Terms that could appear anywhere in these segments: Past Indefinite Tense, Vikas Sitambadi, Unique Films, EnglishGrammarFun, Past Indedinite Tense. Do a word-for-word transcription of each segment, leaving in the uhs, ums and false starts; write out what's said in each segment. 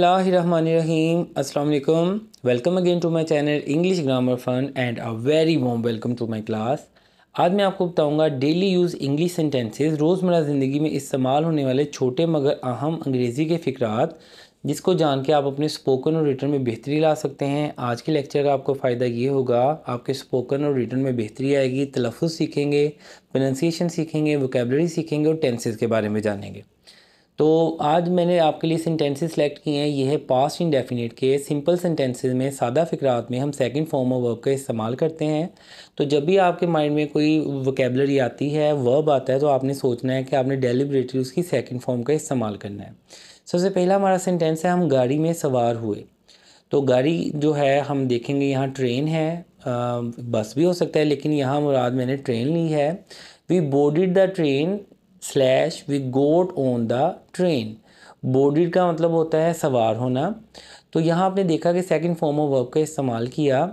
बिस्मिल्लाहिर्रहमानिर्रहीम अस्सलाम वालेकुम welcome again to my channel English grammar fun and a very warm welcome to my class. आज मैं आपको बताऊंगा डेली यूज़ इंग्लिश सेंटेंसेस, रोज़मर्रा ज़िंदगी में इस्तेमाल होने वाले छोटे मगर अहम अंग्रेज़ी के फ़िक्रात, जिसको जान के आप अपने स्पोकन और रिटन में बेहतरी ला सकते हैं। आज के लेक्चर का आपको फ़ायदा ये होगा, आपके स्पोकन और रिटन में बेहतरी आएगी, तलफ़ुज़ सीखेंगे, प्रोनंसिएशन सीखेंगे, वोकेबलरी सीखेंगे और टेंसेस के बारे में जानेंगे। तो आज मैंने आपके लिए सेंटेंसेस सेलेक्ट किए हैं। ये है पास्ट इंडेफिनिट के सिंपल सेंटेंसेस में, सादा फ़िक्रात में हम सेकंड फॉर्म ऑफ वर्ब का इस्तेमाल करते हैं। तो जब भी आपके माइंड में कोई वोकेबलरी आती है, वर्ब आता है, तो आपने सोचना है कि आपने डेलिब्रेटली उसकी सेकंड फॉर्म का इस्तेमाल करना है। सबसे पहला हमारा सेंटेंस है, हम गाड़ी में सवार हुए। तो गाड़ी जो है हम देखेंगे, यहाँ ट्रेन है, बस भी हो सकता है, लेकिन यहाँ मुराद मैंने ट्रेन ली है। We boarded the train slash we got on the train. Boarded का मतलब होता है सवार होना। तो यहाँ आपने देखा कि सेकंड फॉर्म ऑफ वर्ब का इस्तेमाल किया।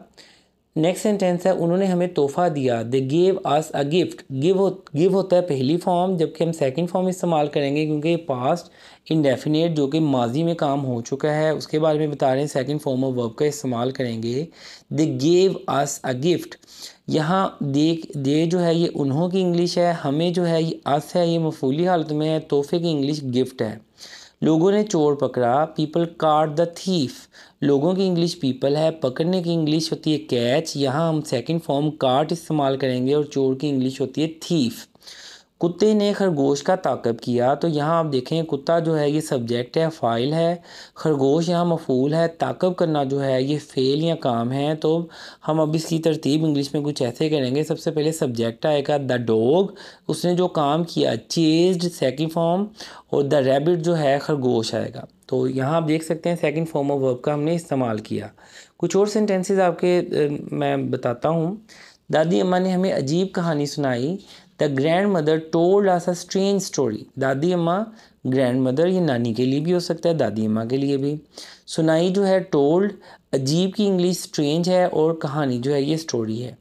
नेक्स्ट सेंटेंस है, उन्होंने हमें तोहफ़ा दिया, they gave us a gift. Give हो गिव होता है पहली फॉर्म, जबकि हम सेकंड फॉर्म इस्तेमाल करेंगे क्योंकि पास्ट इंडेफिनेट जो कि माजी में काम हो चुका है उसके बारे में बता रहे हैं, सेकंड फॉर्म ऑफ वर्ब का इस्तेमाल करेंगे। They gave us a gift. यहाँ दे दे जो है ये उन्हों की इंग्लिश है, हमें जो है ये अस है, ये मफूली हालत में है, तोहफे की इंग्लिश गिफ्ट है। लोगों ने चोर पकड़ा, पीपल काट द थीफ। लोगों की इंग्लिश पीपल है, पकड़ने की इंग्लिश होती है कैच, यहाँ हम सेकंड फॉर्म काट इस्तेमाल करेंगे, और चोर की इंग्लिश होती है थीफ। कुत्ते ने खरगोश का ताक़ब किया। तो यहाँ आप देखें, कुत्ता जो है ये सब्जेक्ट है, फ़ाइल है, खरगोश यहाँ मफूल है, ताक़ब करना जो है ये फ़ेल या काम है। तो हम अब इसकी तरतीब इंग्लिश में कुछ ऐसे करेंगे, सबसे पहले सब्जेक्ट आएगा द डॉग, उसने जो काम किया, चेज्ड सेकंड फॉर्म, और द रैबिट जो है खरगोश आएगा। तो यहाँ आप देख सकते हैं सेकंड फॉर्म ऑफ वर्ब का हमने इस्तेमाल किया। कुछ और सेंटेंसेस आपके मैं बताता हूँ। दादी अम्मा ने हमें अजीब कहानी सुनाई। The grand mother told us a strange story. दादी अम्मा, ग्रैंड मदर, ये नानी के लिए भी हो सकता है, दादी अम्मा के लिए भी। सुनाई जो है टोल्ड, अजीब की इंग्लिश स्ट्रेंज है, और कहानी जो है ये स्टोरी है।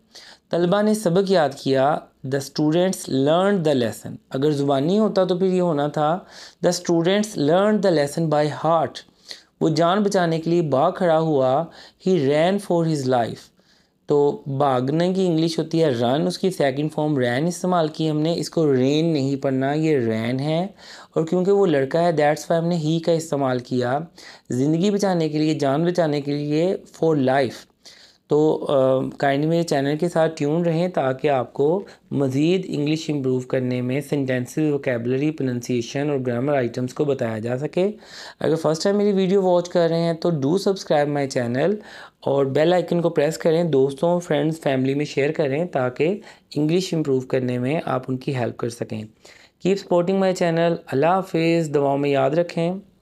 तलबा ने सबक याद किया। The students learn the lesson. अगर ज़ुबानी होता तो फिर ये होना था, the students learn the lesson by heart. वो जान बचाने के लिए भाग खड़ा हुआ। He ran for his life. तो भागने की इंग्लिश होती है रन, उसकी सेकंड फॉर्म रैन इस्तेमाल की हमने। इसको रेन नहीं पढ़ना, ये रैन है, और क्योंकि वो लड़का है दैट्स वाई हमने ही का इस्तेमाल किया। ज़िंदगी बचाने के लिए, जान बचाने के लिए, फॉर लाइफ। तो काइंडली मेरे चैनल के साथ ट्यून रहें ताकि आपको मज़ीद इंग्लिश इम्प्रूव करने में सेंटेंसेस, वोकेबलरी, प्रोनंसिएशन और ग्रामर आइटम्स को बताया जा सके। अगर फर्स्ट टाइम मेरी वीडियो वॉच कर रहे हैं तो डू सब्सक्राइब माय चैनल और बेल आइकन को प्रेस करें, दोस्तों, फ्रेंड्स, फैमिली में शेयर करें ताकि इंग्लिश इम्प्रूव करने में आप उनकी हेल्प कर सकें। Keep supporting my channel. अल्लाह हाफिज़। दुआओं में याद रखें।